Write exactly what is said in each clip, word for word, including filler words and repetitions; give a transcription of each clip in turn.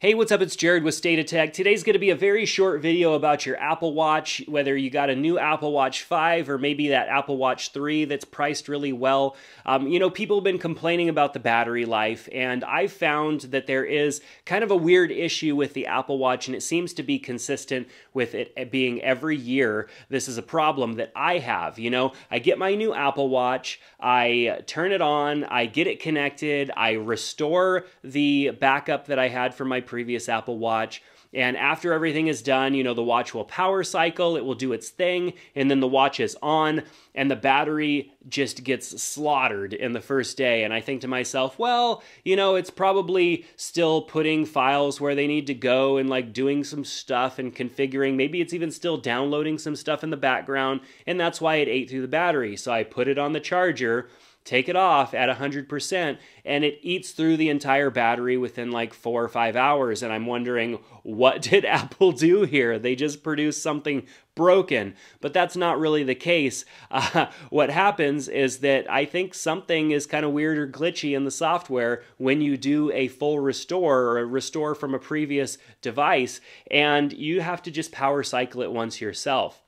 Hey, what's up? It's Jared with State of Tech. Today's going to be a very short video about your Apple Watch, whether you got a new Apple Watch five or maybe that Apple Watch three that's priced really well. Um, you know, people have been complaining about the battery life, and I found that there is kind of a weird issue with the Apple Watch, and it seems to be consistent with it being every year. This is a problem that I have. You know, I get my new Apple Watch, I turn it on, I get it connected, I restore the backup that I had from my previous Apple Watch. And after everything is done, you know, the watch will power cycle, it will do its thing, and then the watch is on, and the battery just gets slaughtered in the first day. And I think to myself, well, you know, it's probably still putting files where they need to go and like doing some stuff and configuring. Maybe it's even still downloading some stuff in the background, and that's why it ate through the battery. So I put it on the charger, take it off at one hundred percent, and it eats through the entire battery within like four or five hours. And I'm wondering, what did Apple do here? They just produced something broken, but that's not really the case. Uh, what happens is that I think something is kind of weird or glitchy in the software when you do a full restore or a restore from a previous device, and you have to just power cycle it once yourself.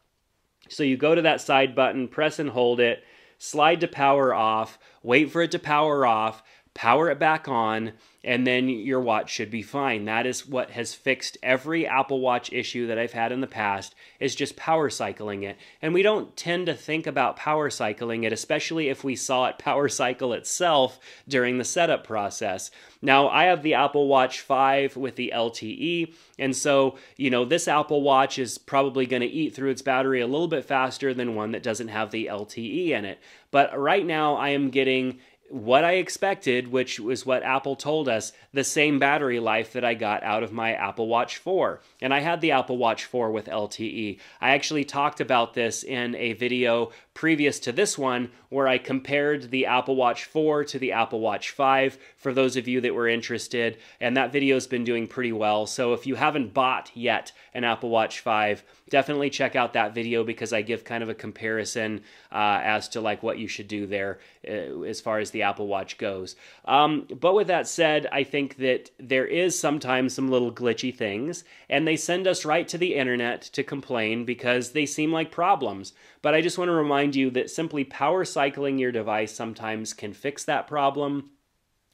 So you go to that side button, press and hold it, slide to power off, wait for it to power off, power it back on, and then your watch should be fine. That is what has fixed every Apple Watch issue that I've had in the past, is just power cycling it. And we don't tend to think about power cycling it, especially if we saw it power cycle itself during the setup process. Now, I have the Apple Watch five with the L T E, and so, you know, this Apple Watch is probably going to eat through its battery a little bit faster than one that doesn't have the L T E in it. But right now, I am getting what I expected, which was what Apple told us, the same battery life that I got out of my Apple Watch four. And I had the Apple Watch four with L T E. I actually talked about this in a video previous to this one where I compared the Apple Watch four to the Apple Watch five for those of you that were interested. And that video's been doing pretty well. So if you haven't bought yet an Apple Watch five, definitely check out that video, because I give kind of a comparison uh, as to like what you should do there uh, as far as the Apple Watch goes. Um, but with that said, I think that there is sometimes some little glitchy things, and they send us right to the internet to complain because they seem like problems. But I just want to remind you that simply power cycling your device sometimes can fix that problem.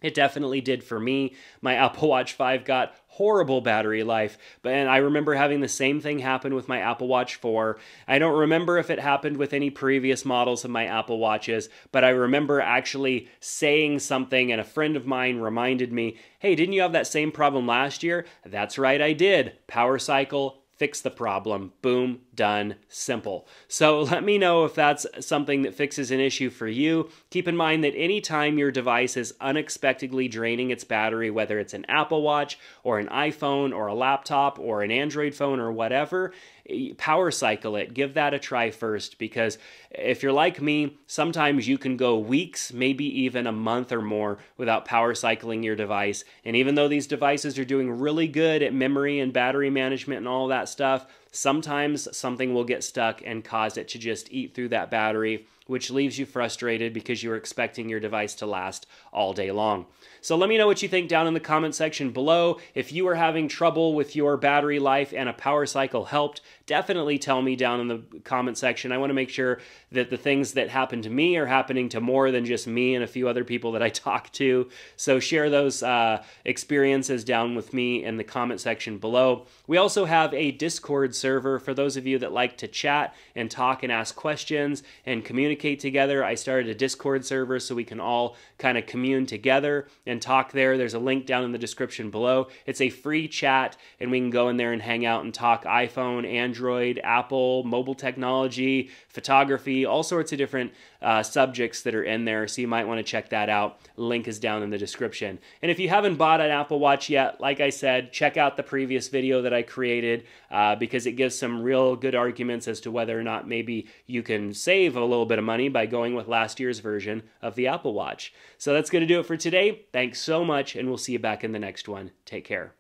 It definitely did for me. My Apple Watch five got horrible battery life, but and I remember having the same thing happen with my Apple Watch four. I don't remember if it happened with any previous models of my Apple Watches, but I remember actually saying something, and a friend of mine reminded me, hey, didn't you have that same problem last year? That's right, I did. Power cycle, fix the problem, boom, done, simple. So let me know if that's something that fixes an issue for you. Keep in mind that anytime your device is unexpectedly draining its battery, whether it's an Apple Watch or an iPhone or a laptop or an Android phone or whatever, power cycle it. Give that a try first, because if you're like me, sometimes you can go weeks, maybe even a month or more without power cycling your device. And even though these devices are doing really good at memory and battery management and all that stuff, sometimes something will get stuck and cause it to just eat through that battery, which leaves you frustrated because you were expecting your device to last all day long. So let me know what you think down in the comment section below. If you are having trouble with your battery life and a power cycle helped, definitely tell me down in the comment section. I want to make sure that the things that happen to me are happening to more than just me and a few other people that I talk to. So share those uh, experiences down with me in the comment section below. We also have a Discord server for those of you that like to chat and talk and ask questions and communicate together. I started a Discord server so we can all kind of commune together and talk there. There's a link down in the description below. It's a free chat, and we can go in there and hang out and talk iPhone, Android, Apple, mobile technology, photography, all sorts of different uh, subjects that are in there. So you might want to check that out. Link is down in the description. And if you haven't bought an Apple Watch yet, like I said, check out the previous video that I created uh, because it gives some real good arguments as to whether or not maybe you can save a little bit of money by going with last year's version of the Apple Watch. So that's going to do it for today. Thanks so much, and we'll see you back in the next one. Take care.